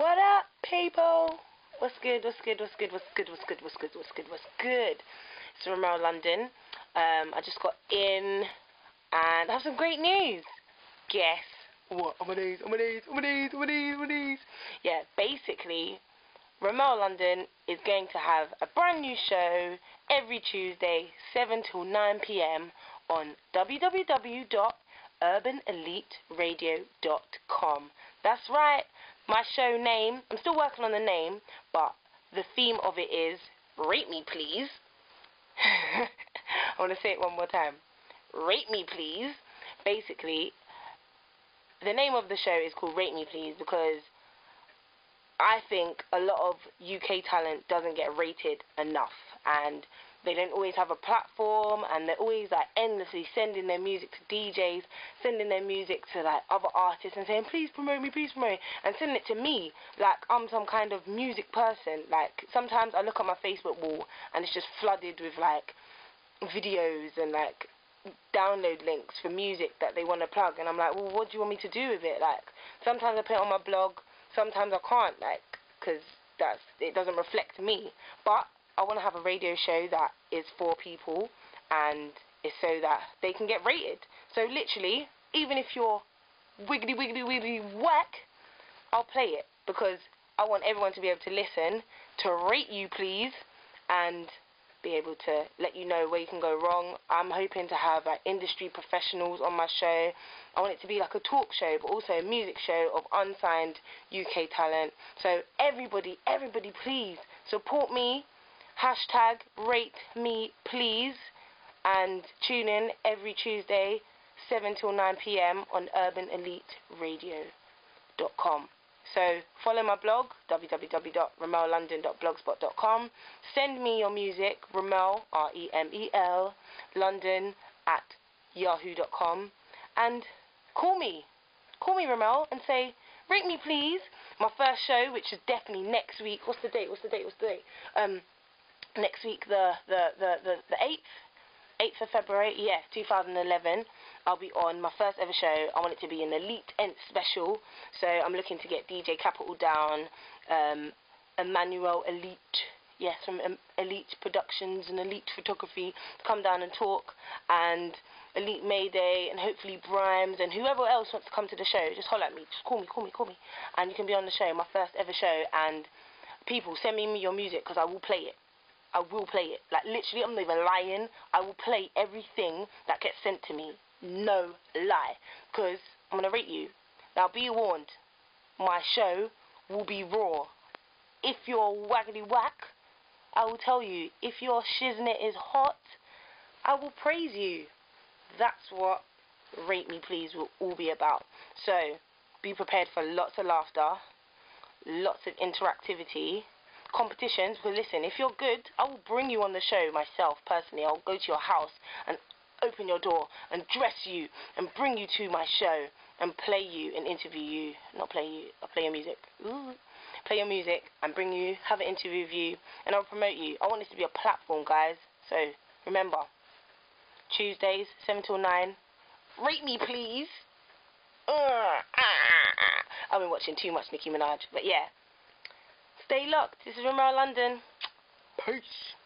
What up, people? What's good? What's good? What's good? What's good? What's good? What's good? What's good? What's good? It's Remel London. I just got in, and I have some great news. Guess what? I'm on my knees. Yeah, basically, Remel London is going to have a brand new show every Tuesday, 7 till 9 p.m. on www.UrbanEliteRadio.com. That's right. My show name, I'm still working on the name, but the theme of it is Rate Me Please. I want to say it one more time. Rate Me Please. Basically, the name of the show is called Rate Me Please because I think a lot of UK talent doesn't get rated enough, and they don't always have a platform, and they're always like endlessly sending their music to DJs, sending their music to like other artists and saying, please promote me, please promote me, and sending it to me like I'm some kind of music person. Like sometimes I look at my Facebook wall and it's just flooded with like videos and like download links for music that they want to plug, and I'm like, well, what do you want me to do with it? Like sometimes I put it on my blog, sometimes I can't, like, because it doesn't reflect me. But I want to have a radio show that is for people and is so that they can get rated. So literally, even if you're wiggly whack, I'll play it because I want everyone to be able to listen, to rate you please, and be able to let you know where you can go wrong. I'm hoping to have like industry professionals on my show. I want it to be like a talk show, but also a music show of unsigned UK talent. So everybody please support me. Hashtag rate me please, and tune in every Tuesday 7 till 9 p.m. on urbaneliteradio.com. So follow my blog, www.remellondon.blogspot.com. Send me your music, Remel, R-E-M-E-L, London @yahoo.com, and call me Remel and say, rate me please. My first show, which is definitely next week. What's the date? Next week, the 8th of February, 2011, I'll be on my first ever show. I want it to be an Elite Ent special, so I'm looking to get DJ Capital down, Emmanuel Elite, from Elite Productions and Elite Photography, to come down and talk, and Elite Mayday, and hopefully Brimes, and whoever else wants to come to the show. Just holler at me, just call me, and you can be on the show, my first ever show. And people, send me your music, because I will play it. Like, literally, I'm not even lying. I will play everything that gets sent to me. No lie. Because I'm going to rate you. Now, be warned. My show will be raw. If you're waggity whack, I will tell you. If your shiznit is hot, I will praise you. That's what Rate Me Please will all be about. So, be prepared for lots of laughter, lots of interactivity, competitions. Well, listen, if you're good, I will bring you on the show myself personally. I'll go to your house and open your door and dress you and bring you to my show and play you and interview you. Not play you, I'll play your music. Ooh. Play your music and bring you, have an interview with you, and I'll promote you. I want this to be a platform, guys. So remember, Tuesdays 7 till 9. Rate me, please. I've been watching too much Nicki Minaj, but yeah. Stay locked. This is Remel London. Peace.